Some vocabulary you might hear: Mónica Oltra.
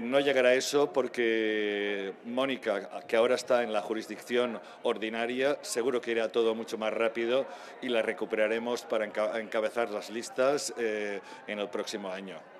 No llegará a eso porque Mónica, que ahora está en la jurisdicción ordinaria, seguro que irá todo mucho más rápido y la recuperaremos para encabezar las listas en el próximo año.